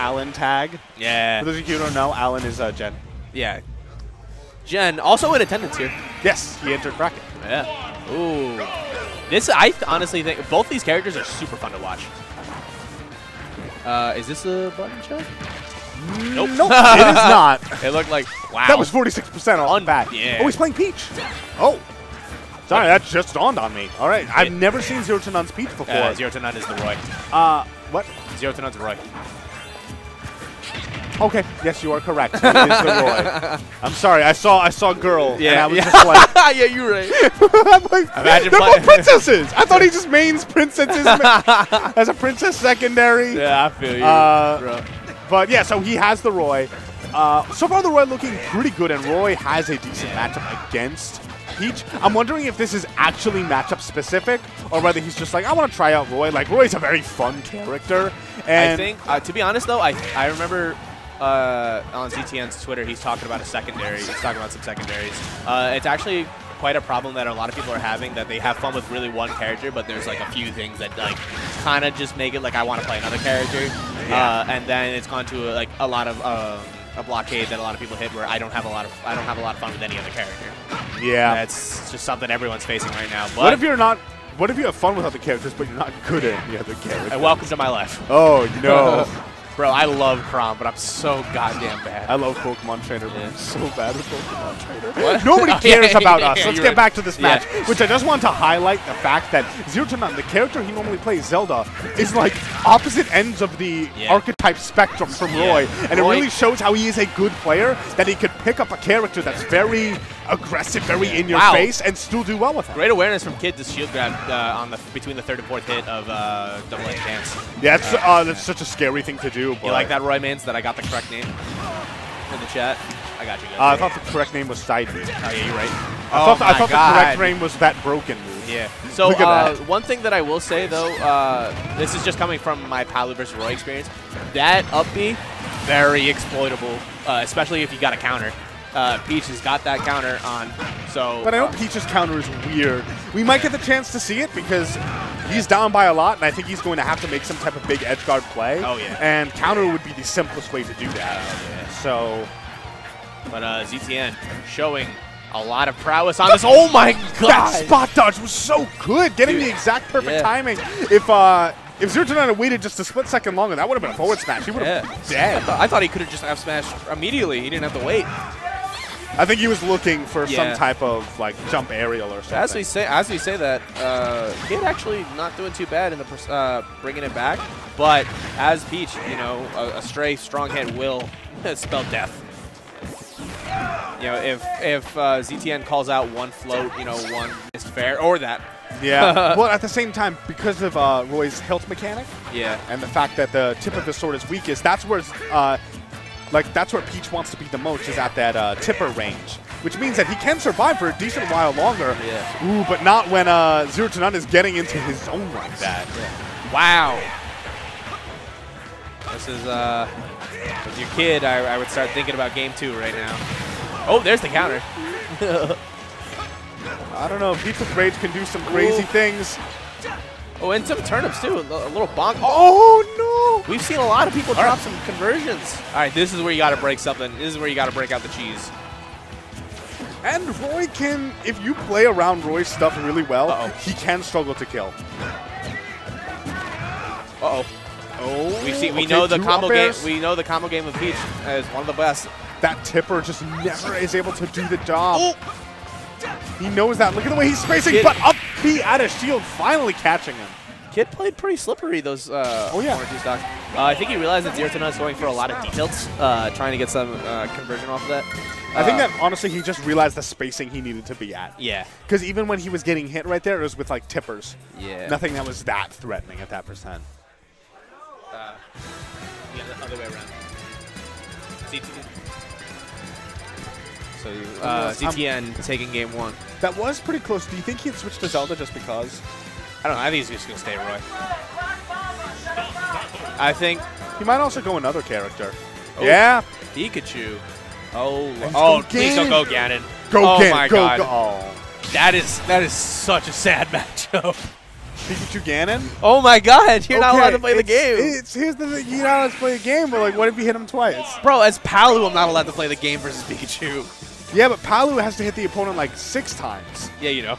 Alan tag. Yeah. For those of you who don't know, Alan is Jen. Yeah. Jen, also in attendance here. Yes, he entered bracket. Yeah. Ooh. This, I honestly think both these characters are super fun to watch. Is this a button check? Nope. Nope. It is not. It looked like, wow. That was 46% on back. Yeah. Oh, he's playing Peach. Oh. Sorry, that just dawned on me. All right. I've never seen ZeroTwoNone's Peach before. ZeroTwoNone is the Roy. What? ZeroTwoNone's Roy. Okay. Yes, you are correct. It is the Roy. I'm sorry. I saw girl. Yeah. And I was just like. Yeah, you're right. I'm like, imagine they're both princesses. I thought he just mains princesses as a princess secondary. Yeah, I feel you, bro. But yeah, so he has the Roy. So far, the Roy looking pretty good, and Roy has a decent matchup against Peach. I'm wondering if this is actually matchup specific, or whether he's just like, I want to try out Roy. Like, Roy's a very fun character. And I think, to be honest though, I remember. On CTN's Twitter, he's talking about a secondary. He's talking about some secondaries. It's actually quite a problem that a lot of people are having, that they have fun with really one character, but there's like a few things that like kind of just make it like I want to play another character. Yeah. And then it's gone to like a lot of a blockade that a lot of people hit where I don't have a lot of fun with any other character. Yeah, that's just something everyone's facing right now. But what if you're not? What if you have fun with other characters, but you're not good at the other characters? And welcome to my life. Oh no. Bro, I love Crom, but I'm so goddamn bad. I love Pokemon Trainer, but I'm so bad at Pokemon Trainer. What? Nobody cares about us. Let's get back to this match, which I just want to highlight the fact that ZeroTwoNone, the character he normally plays, Zelda, is like opposite ends of the archetype spectrum from Roy, and it really shows how he is a good player, that he could pick up a character that's very aggressive, very in your face, and still do well with it. Great awareness from Kidd to shield grab on the between the third and fourth hit of double edge dance. Yeah, that's such a scary thing to do. You like that, Roy Mains? That I got the correct name in the chat. I got you. I thought the correct name was Side Move. Oh yeah, you're right. I thought the correct name was that broken move. Yeah. So look at that. One thing that I will say though, this is just coming from my Palu versus Roy experience. That up B, very exploitable, especially if you got a counter. Peach has got that counter on. So. But I know Peach's counter is weird. We might get the chance to see it because he's down by a lot, and I think he's going to have to make some type of big edge guard play. Oh yeah. And counter would be the simplest way to do that. Oh, yeah. So. But ZTN showing a lot of prowess on this. Oh my god! That spot dodge was so good, getting the exact perfect timing. If ZeroTwoNone had waited just a split second longer, that would have been a forward smash. He would have been dead. I thought he could have just F smashed immediately. He didn't have to wait. I think he was looking for some type of like jump aerial or something. As we say that, Kidd actually not doing too bad in the bringing it back. But as Peach, you know, a stray strong hit will spell death. You know, if ZTN calls out one float, you know, one is fair or that. Yeah. Well, at the same time, because of Roy's hilt mechanic. Yeah. And the fact that the tip of the sword is weakest, that's where. Like, that's where Peach wants to be the most, is at that tipper range, which means that he can survive for a decent while longer. Yeah. Ooh, but not when ZeroTwoNone is getting into his zone like that. Yeah. Wow. This is, with your Kidd, I would start thinking about game two right now. Oh, there's the counter. I don't know. Peach with Rage can do some crazy things. Oh, and some turnips, too. A little bonk. Oh, no. We've seen a lot of people drop some conversions. All right, this is where you got to break something. This is where you got to break out the cheese. And Roy can, if you play around Roy's stuff really well, he can struggle to kill. Uh-oh. Oh, we know the combo game. We know the combo game of Peach is one of the best. That tipper just never is able to do the job. Oh. He knows that. Look at the way he's spacing, but up B out of shield, finally catching him. Kidd played pretty slippery those orange juice stocks. I think he realized that ZeroTwoNone is going for a lot of details, trying to get some conversion off of that. I think that, honestly, he just realized the spacing he needed to be at. Yeah. Because even when he was getting hit right there, it was with, like, tippers. Yeah. Nothing that was that threatening at that percent. Yeah, the other way around. So ZTN taking game one. That was pretty close. Do you think he'd switch to Zelda just because? I don't know. I think he's just going to stay Roy. I think he might also go another character. Oh, yeah. Pikachu. Oh, please don't go Ganon. Go Ganon. Oh, my God. That is such a sad matchup. Pikachu Ganon. Oh my god, you're not allowed to play the game. Here's the thing, you're not allowed to play the game, but like, what if you hit him twice? Bro, as Palu, I'm not allowed to play the game versus Pikachu. Yeah, but Palu has to hit the opponent like 6 times. Yeah, you know.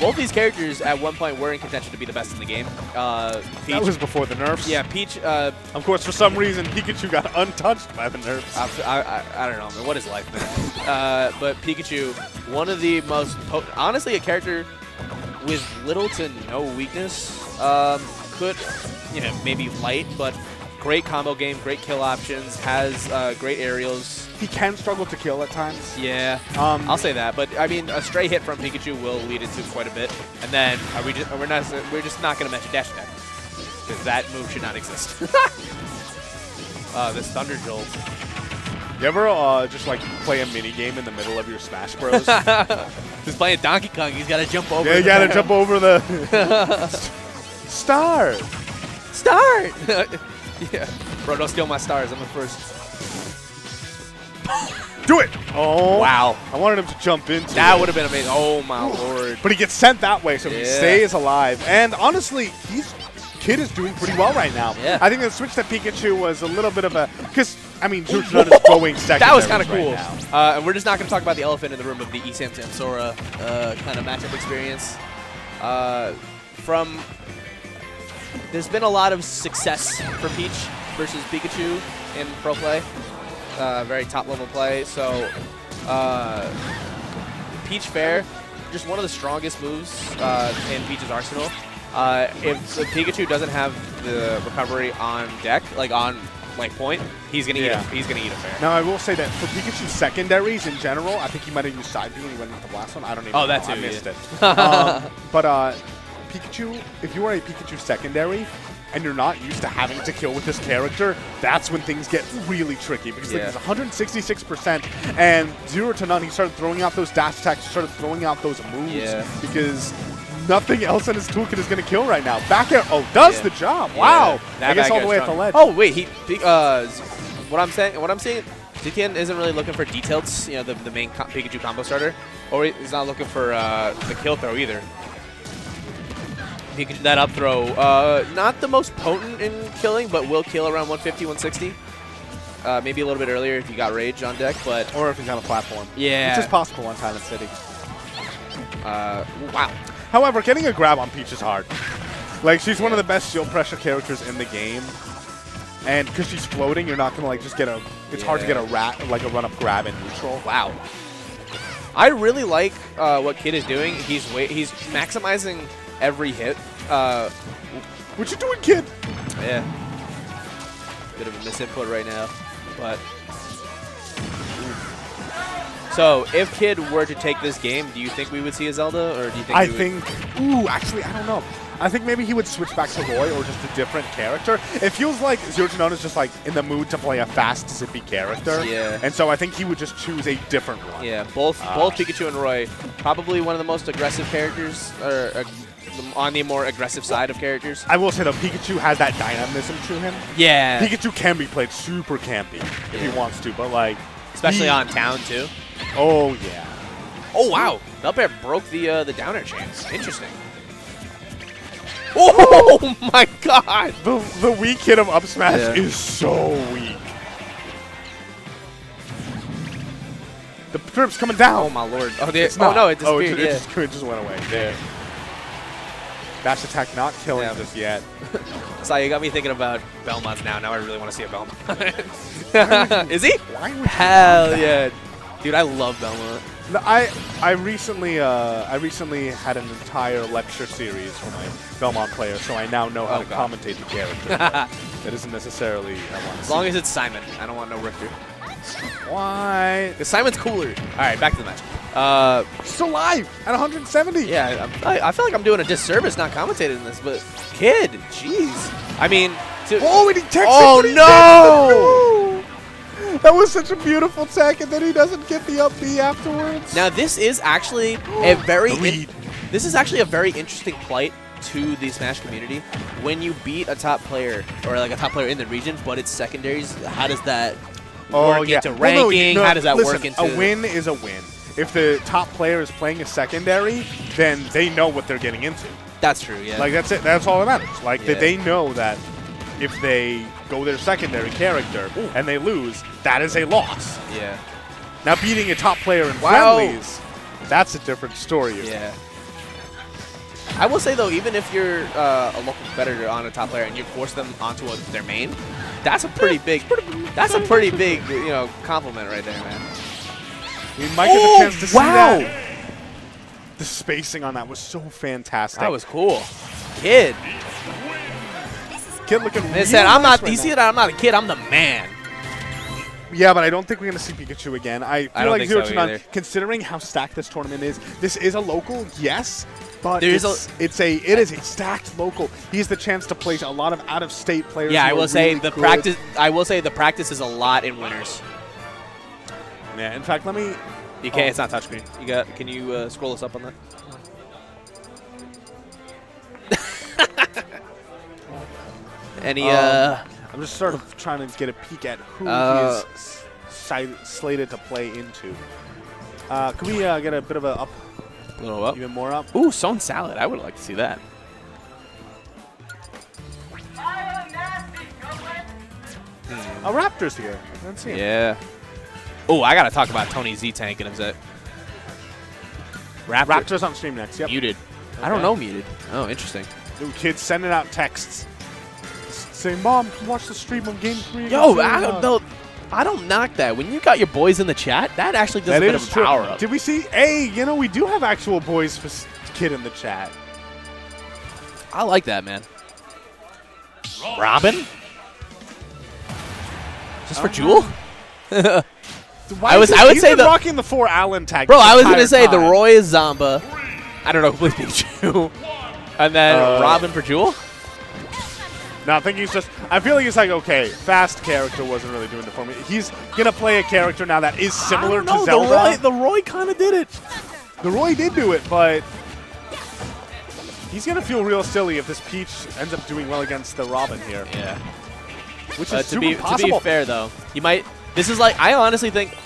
Both these characters at one point were in contention to be the best in the game. Peach, that was before the nerfs. Yeah, Peach. Of course, for some reason, Pikachu got untouched by the nerfs. I don't know, man. What is life, man? But Pikachu, one of the most potent, honestly, a character with little to no weakness. Could, you know, maybe light, but great combo game, great kill options, has great aerials. He can struggle to kill at times. Yeah, I'll say that. But I mean, a stray hit from Pikachu will lead into quite a bit. And then we're just not going to mention dash attack because that move should not exist. This Thunder Jolt. You ever just like play a mini game in the middle of your Smash Bros? Just playing Donkey Kong. He's got to jump over. Yeah, you got to jump over the star. Start. Yeah. Bro, don't steal my stars. I'm the first. Do it! Oh. Wow. I wanted him to jump into that. That would have been amazing. Oh, my lord. But he gets sent that way, so yeah, he stays alive. And honestly, Kidd is doing pretty well right now. Yeah. I think the switch to Pikachu was a little bit of a... Because, I mean, ZeroTwoNone is going second. That was kind of cool. Right, and we're just not going to talk about the elephant in the room of the ESAM to Sora kind of matchup experience. There's been a lot of success for Peach versus Pikachu in pro play, very top-level play. So Peach Fair, just one of the strongest moves in Peach's arsenal. If Pikachu doesn't have the recovery on deck, like point, he's gonna eat a fair. Now I will say that for Pikachu's secondaries in general, I think he might have used side B when he went into the last one. I don't even know. Oh, that too. I missed it. Pikachu, if you are a Pikachu secondary and you're not used to having to kill with this character, that's when things get really tricky because like, he's 166% and ZeroTwoNone, he started throwing out those dash attacks, started throwing out those moves because nothing else in his toolkit is going to kill right now. Back air, oh, does the job. Wow. Yeah, I guess all the way at the ledge. Oh, wait, what I'm saying, CTN isn't really looking for detailed, you know, the main Pikachu combo starter, or he's not looking for the kill throw either. Pikachu, that up throw, not the most potent in killing, but will kill around 150, 160. Maybe a little bit earlier if you got Rage on deck, but... Or if he's on a platform. Yeah. Which is possible one time in City. Wow. However, getting a grab on Peach is hard. Like, she's one of the best shield pressure characters in the game. And because she's floating, you're not going to, like, just get a... It's hard to get a run-up grab in neutral. Wow. I really like what Kidd is doing. He's maximizing... every hit. What you doing, kid? Yeah. Bit of a misinput right now, but. So, if Kid were to take this game, do you think we would see a Zelda, or do you think? Actually, I don't know. I think maybe he would switch back to Roy or just a different character. It feels like ZeroTwoNone is just like in the mood to play a fast, zippy character. Yeah. And so I think he would just choose a different one. Yeah. Both Pikachu and Roy, probably one of the most aggressive characters, or on the more aggressive side of characters. I will say though, Pikachu has that dynamism to him. Yeah. Pikachu can be played super campy if he wants to, but like especially on town too. Oh yeah. Oh wow, the up air broke the down air chance. Interesting. Oh my god! The weak hit him up smash is so weak. The perp's coming down. Oh my lord! Oh, it disappeared. Oh, it just went away. There. Dash attack not killing just yet. So you got me thinking about Belmonts now. Now I really want to see a Belmont. Is he? Hell yeah, dude! I love Belmont. I recently had an entire lecture series for my Belmont player, so I now know how to commentate the character. That isn't necessarily as long as it's Simon. I don't want no Richter. Why? Because Simon's cooler. All right, back to the match. Still live at 170. Yeah, I feel like I'm doing a disservice not commentating this, but Kid, jeez. I mean, and he texted. Oh no! That was such a beautiful tech, and then he doesn't get the up B afterwards. Now this is actually a very interesting plight to the Smash community. When you beat a top player or like a top player in the region, but it's secondaries, how does that work into ranking? How does that work into a win is a win. if the top player is playing a secondary, then they know what they're getting into. That's true, yeah. Like, that's it. That's all that matters. Like, yeah. They know that if they go their secondary character and they lose, that is a loss. Yeah. Now, beating a top player in friendlies, that's a different story. Yeah. I will say, though, even if you're a local competitor on a top player and you force them onto their main, that's a pretty big, you know, compliment right there, man. We might get the chance to see that. The spacing on that was so fantastic. That was cool. Kid. Kid looking really said, I'm not, right you now. See that I'm not a kid, I'm the man. Yeah, but I don't think we're going to see Pikachu again. I feel like ZeroTwoNone, considering how stacked this tournament is, this is a local, yes, but it is a stacked local. He has the chance to play a lot of out-of-state players. Yeah, I will say the practice. I will say the practice is a lot in winners. Yeah, in fact, let me. You can't. It's not touch screen. You got. Can you scroll us up on that? Any? I'm just sort of trying to get a peek at who he is slated to play into. Can we get a bit of a up? A little up. Even more up. Ooh, Sown Salad. I would like to see that. A Raptor's here. Let's see him. Yeah. Oh, I gotta talk about Tony Z tanking him. Raptor's on stream next. Yep. Muted. Okay. I don't know. Muted. Oh, interesting. Ooh, kids sending out texts. Say, Mom, watch the stream on Game 3. Yo, I don't knock that. When you got your boys in the chat, that actually does a bit of a power up. Did we see? Hey, you know, we do have actual boys for Kid in the chat. I like that, man. Robin? Just for Jewel? I would say he's been rocking the 4 Allen tag. Bro, I was going to say the Roy is Zomba. I don't know who plays Pikachu. And then Robin for Jewel? No, I think he's just. I feel like he's like, okay, fast character wasn't really doing it for me. He's gonna play a character now that is similar to Zelda. The Roy kind of did it. The Roy did do it, but he's gonna feel real silly if this Peach ends up doing well against the Robin here. Yeah. Which is to be fair, though, you might. This is like I honestly think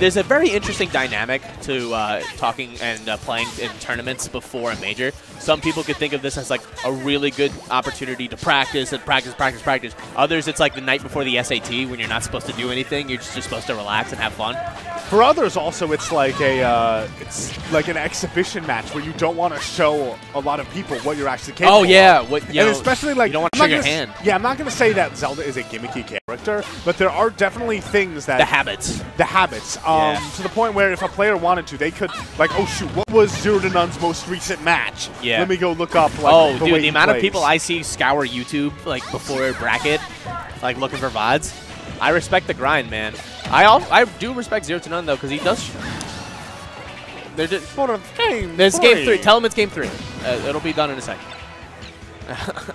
there's a very interesting dynamic to talking and playing in tournaments before a major. Some people could think of this as like a really good opportunity to practice and practice. Others, it's like the night before the SAT when you're not supposed to do anything. You're just supposed to relax and have fun. For others, also, it's like a an exhibition match where you don't want to show a lot of people what you're actually capable. Oh yeah, of. And especially like you don't want to show your hand. Yeah, I'm not gonna say that Zelda is a gimmicky character, but there are definitely things that the habits. To the point where if a player wanted to, they could, like, oh shoot, what was ZeroTwoNone's most recent match? Yeah. Let me go look up, like, the amount of people I see scour YouTube, like, before a bracket, like, looking for VODs. I respect the grind, man. I do respect ZeroTwoNone, though, because he does... There's game 3. Tell him it's game 3. It'll be done in a second.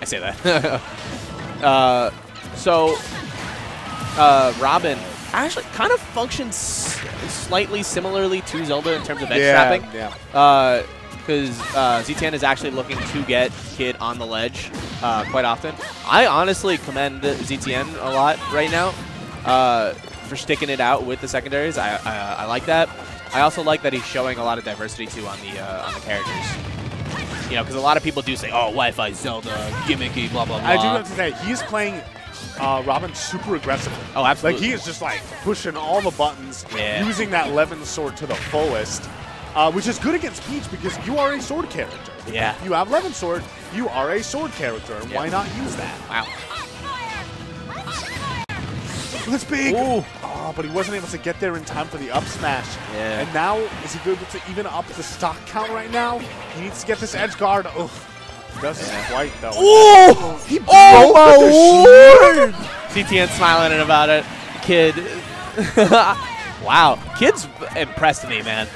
I say that. Robin... actually kind of functions slightly similarly to Zelda in terms of edge trapping. Yeah, yeah. Because CTN is actually looking to get Kid on the ledge quite often. I honestly commend CTN a lot right now for sticking it out with the secondaries. I like that. I also like that he's showing a lot of diversity, too, on the characters. You know, because a lot of people do say, oh, Wi-Fi, Zelda, gimmicky, blah, blah, blah. I do have to say, he's playing... Robin super aggressively. Oh, absolutely. Like, he is just, like, pushing all the buttons, using that Levin Sword to the fullest, which is good against Peach because you are a sword character. Yeah. If you have Levin Sword, you are a sword character, and why not use that? Wow. That's big. Ooh. Oh, but he wasn't able to get there in time for the up smash. Yeah. And now, is he able to even up the stock count right now? He needs to get this edge guard. Ugh. Doesn't quite, though. Oh, he broke the shield. CTN smiling about it. Kid. Wow. Kid's impressed me, man.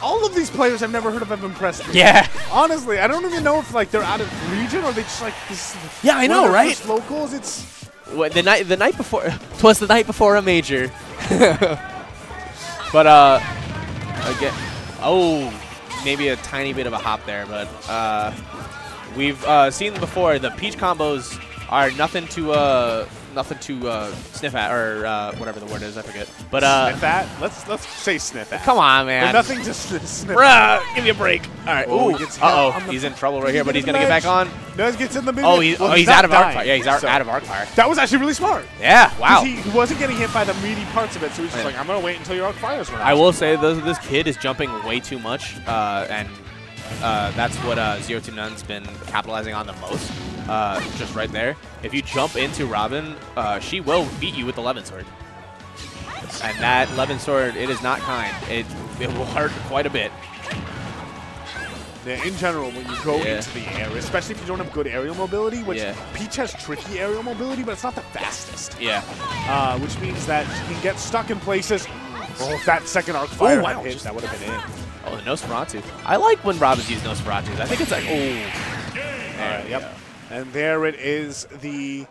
All of these players I've never heard of have impressed me. Yeah. Honestly, I don't even know if, like, they're out of region or they just, like, this. Yeah, I know, right? Locals, it's... Well, the night before... Twas the night before a major. But, again... Oh... Maybe a tiny bit of a hop there, but we've seen before. The Peach combos are nothing to nothing to sniff at, or whatever the word is, I forget. But sniff at? Let's say sniff at. Come on, man. There's nothing to sniff at. Bruh, give me a break. All right. Ooh, uh-oh. He's in trouble right here, but he's going to get back on. No, he gets in the middle. Oh, he's out of arc fire. Yeah, he's out of arc fire. That was actually really smart. Yeah, wow. He wasn't getting hit by the meaty parts of it, so he's just like, I'm going to wait until your arc fire's run. I will say this kid is jumping way too much, and that's what ZeroTwoNone's been capitalizing on the most. Just right there. If you jump into Robin, she will beat you with the Levin Sword. And that Levin Sword, it is not kind. It will hurt quite a bit. Yeah, in general, when you go into the air, especially if you don't have good aerial mobility, which Peach has tricky aerial mobility, but it's not the fastest. Yeah. Which means that she can get stuck in places. Oh, if that second arc fire hit, that would have been it. Oh, the Nosferatu. I like when Robin's used Nosferatu. I think it's like, oh. All right, yep. Go. And there it is, the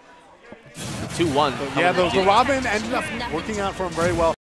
2-1. Yeah, the Robin ended up working out for him very well.